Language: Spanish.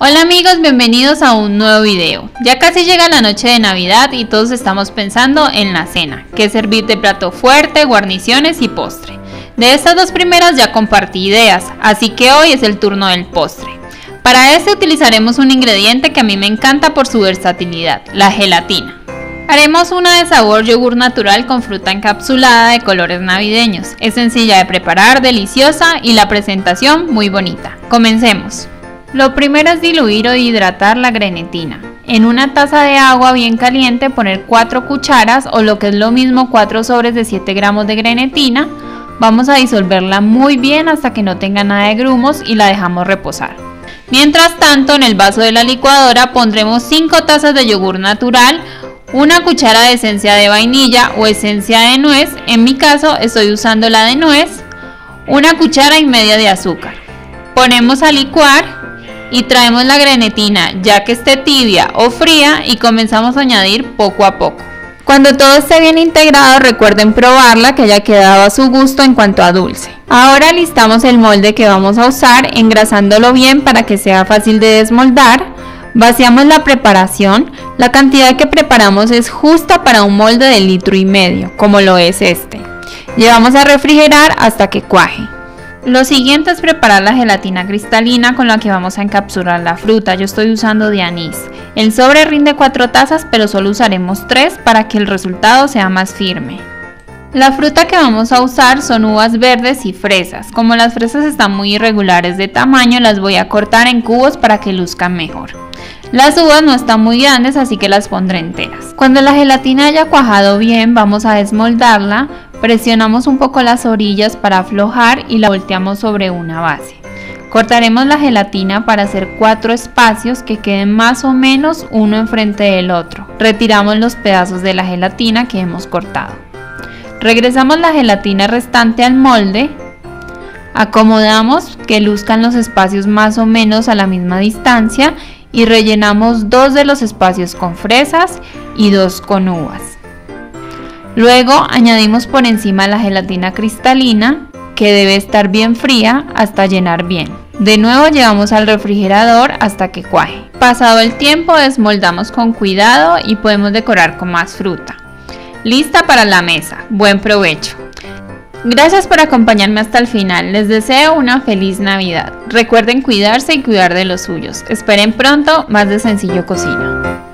Hola amigos, bienvenidos a un nuevo video. Ya casi llega la noche de Navidad y todos estamos pensando en la cena, que es servir de plato fuerte, guarniciones y postre. De estas dos primeras ya compartí ideas, así que hoy es el turno del postre. Para este utilizaremos un ingrediente que a mí me encanta por su versatilidad, la gelatina. Haremos una de sabor yogur natural con fruta encapsulada de colores navideños. Es sencilla de preparar, deliciosa y la presentación muy bonita. Comencemos. Lo primero es diluir o hidratar la grenetina. En una taza de agua bien caliente poner 4 cucharas o lo que es lo mismo 4 sobres de 7 gramos de grenetina. Vamos a disolverla muy bien hasta que no tenga nada de grumos y la dejamos reposar. Mientras tanto, en el vaso de la licuadora pondremos 5 tazas de yogur natural, una cuchara de esencia de vainilla o esencia de nuez, en mi caso estoy usando la de nuez, una cuchara y media de azúcar. Ponemos a licuar y traemos la grenetina ya que esté tibia o fría y comenzamos a añadir poco a poco. Cuando todo esté bien integrado, recuerden probarla, que haya quedado a su gusto en cuanto a dulce. Ahora listamos el molde que vamos a usar, engrasándolo bien para que sea fácil de desmoldar. Vaciamos la preparación. La cantidad que preparamos es justa para un molde de 1,5 litros, como lo es este. Llevamos a refrigerar hasta que cuaje. Lo siguiente es preparar la gelatina cristalina con la que vamos a encapsular la fruta. Yo estoy usando de anís. El sobre rinde 4 tazas, pero solo usaremos 3 para que el resultado sea más firme. La fruta que vamos a usar son uvas verdes y fresas. Como las fresas están muy irregulares de tamaño, las voy a cortar en cubos para que luzcan mejor. Las uvas no están muy grandes, así que las pondré enteras. Cuando la gelatina haya cuajado bien, vamos a desmoldarla. Presionamos un poco las orillas para aflojar y la volteamos sobre una base. Cortaremos la gelatina para hacer 4 espacios que queden más o menos uno enfrente del otro. Retiramos los pedazos de la gelatina que hemos cortado. Regresamos la gelatina restante al molde. Acomodamos que luzcan los espacios más o menos a la misma distancia y rellenamos 2 de los espacios con fresas y 2 con uvas. Luego añadimos por encima la gelatina cristalina, que debe estar bien fría hasta llenar bien. De nuevo llevamos al refrigerador hasta que cuaje. Pasado el tiempo desmoldamos con cuidado y podemos decorar con más fruta. Lista para la mesa. Buen provecho. Gracias por acompañarme hasta el final. Les deseo una feliz Navidad. Recuerden cuidarse y cuidar de los suyos. Esperen pronto más de Sencillo Cocina.